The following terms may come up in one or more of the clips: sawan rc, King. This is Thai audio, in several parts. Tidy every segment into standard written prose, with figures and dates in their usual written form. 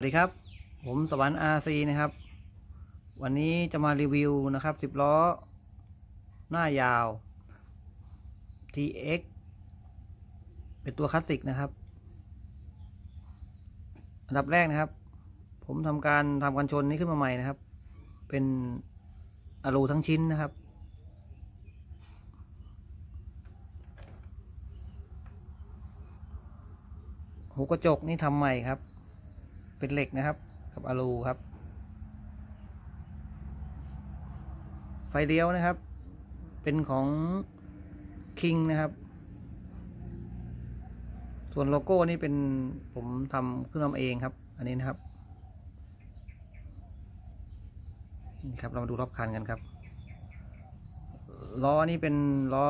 สวัสดีครับผมสวรรค์ RC นะครับวันนี้จะมารีวิวนะครับ10ล้อหน้ายาวนะครับ2020 TX เป็นตัวคลาสสิกนะครับอันดับแรกนะครับผมทำการทำกันชนนี้ขึ้นมาใหม่นะครับเป็นอะลูทั้งชิ้นนะครับหูกระจกนี่ทำใหม่ครับ เป็นเหล็กนะครับกับอะลูครับไฟเลี้ยวนะครับเป็นของ King นะครับส่วนโลโก้นี่เป็นผมทำขึ้นมาเองครับอันนี้นะครับนี่ครับเรามาดูรอบคันกันครับล้อนี่เป็นล้อ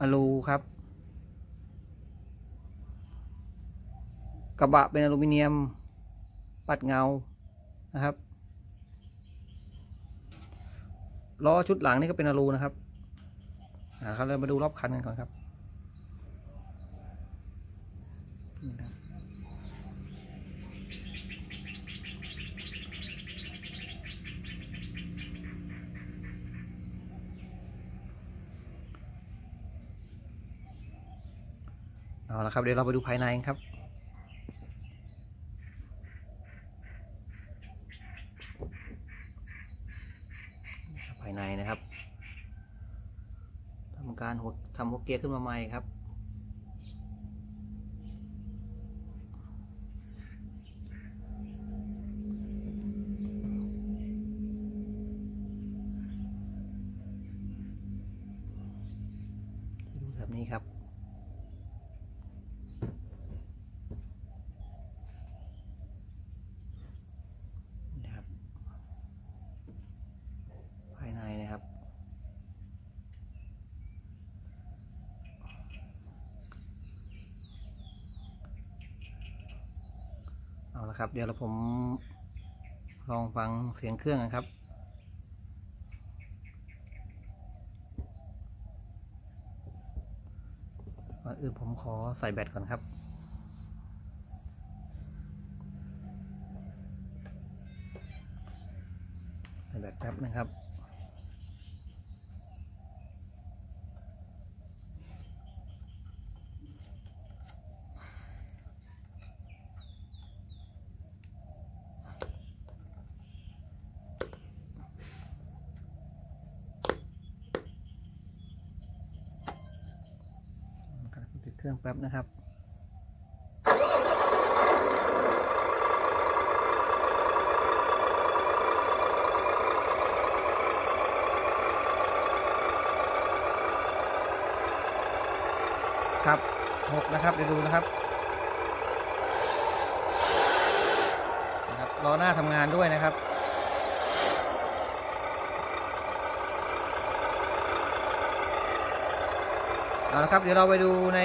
อะลูครับ กระบะเป็นอลูมิเนียมปัดเงานะครับล้อหน้าเป็นอลูมิเนียมปัดเงานะครับล้อหลังเป็นอลูมิเนียมปัดเงานะครับล้อหน้าเป็นอลูมิเนียมปัดเงานะครับ ล้อชุดหลังนี่ก็เป็นอลูนะครับเราเลยมาดูรอบคันกันก่อนครับเอาละครับเดี๋ยวเราไปดูภายในครับภายในนะครับทำการทำหัวเกียร์ขึ้นมาใหม่ครับดูแบบนี้ครับเอาละครับเดี๋ยวผมลองฟังเสียงเครื่องนะครับก่อนอื่นผมขอใส่แบตก่อนครับใส่แบตแป๊บนะครับเครื่องแป๊บนะครับครับ6นะครับเดี๋ยวดูนะครับล้อหน้าทำงานด้วยนะครับเอาละครับเดี๋ยวเราไปดูใน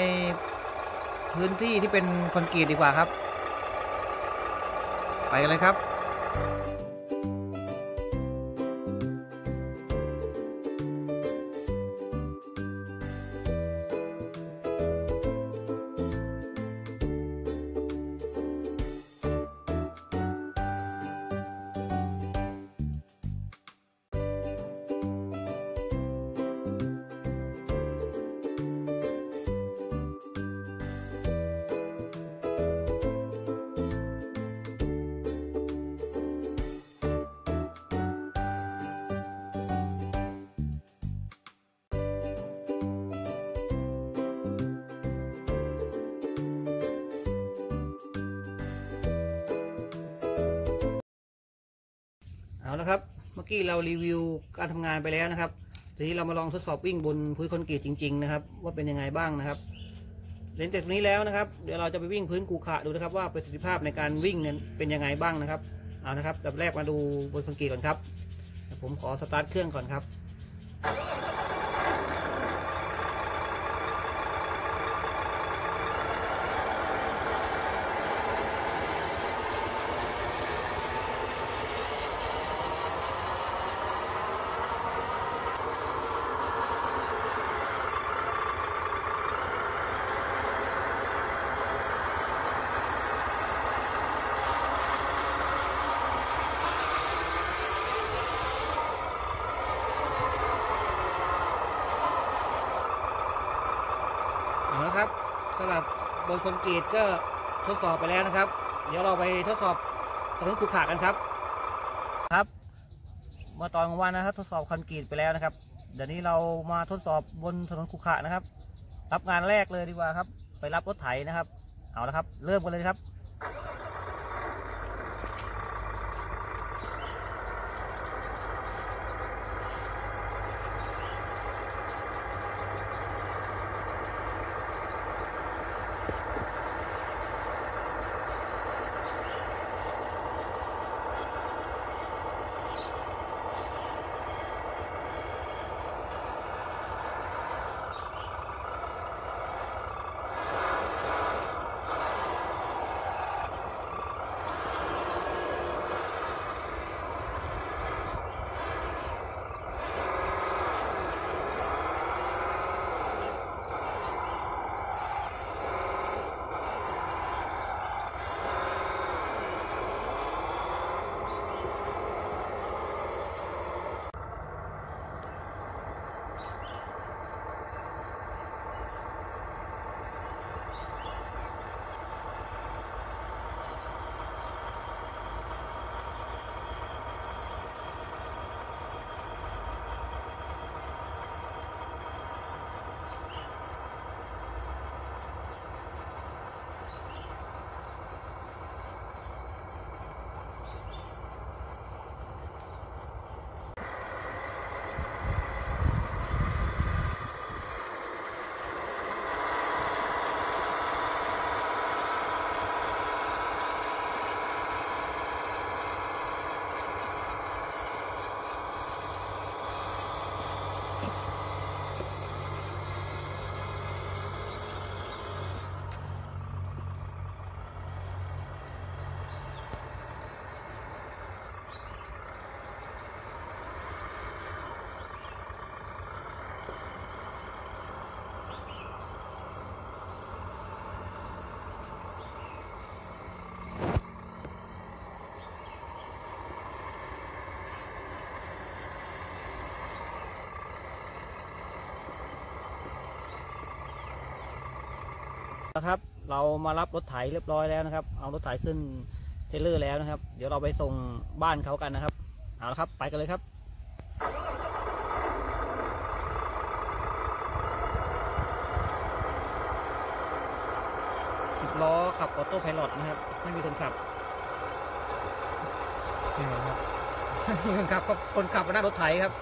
พื้นที่ที่เป็นคอนกรีตดีกว่าครับไปกันเลยครับเอาละครับเมื่อกี้เรารีวิวการทำงานไปแล้วนะครับทีนี้เรามาลองทดสอบวิ่งบนพื้นคอนกรีตจริงๆนะครับว่าเป็นยังไงบ้างนะครับหลังจากนี้แล้วนะครับเดี๋ยวเราจะไปวิ่งพื้นขรุขระดูนะครับว่าประสิทธิภาพในการวิ่งนั้นเป็นยังไงบ้างนะครับเอานะครับดับแรกมาดูบนคอนกรีตก่อนครับผมขอสตาร์ทเครื่องก่อนครับ บนคอนกรีตก็ทดสอบไปแล้วนะครับเดี๋ยวเราไปทดสอบถนนขรุขระกันครับครับเมื่อตอนกลางวันนะครับทดสอบคอนกรีตไปแล้วนะครับเดี๋ยวนี้เรามาทดสอบบนถนนขรุขระนะครับรับงานแรกเลยดีกว่าครับไปรับรถไถนะครับเอาละครับเริ่มกันเลยครับนะครับเรามารับรถไถเรียบร้อยแล้วนะครับเอารถไถขึ้นเทเลอร์แล้วนะครับเดี๋ยวเราไปส่งบ้านเขากันนะครับเอาละครับไปกันเลยครับสิบล้อขับออโต้ไพลอตนะครับไม่มีคนขับไม่มีครับมีคนขับก็คนขับมาหน้ารถไถครับ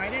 ไปได้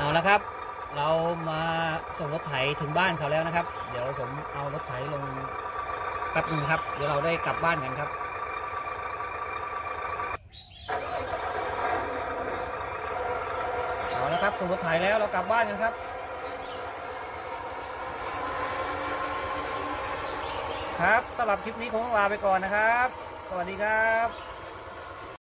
เอาละครับเรามาส่งรถไถถึงบ้านเขาแล้วนะครับเดี๋ยวผมเอารถไถลงแป๊บนึงครับเดี๋ยวเราได้กลับบ้านกันครับเอาละครับส่งรถไถแล้วเรากลับบ้านกันครับครับสำหรับคลิปนี้คงต้องลาไปก่อนนะครับสวัสดีครับ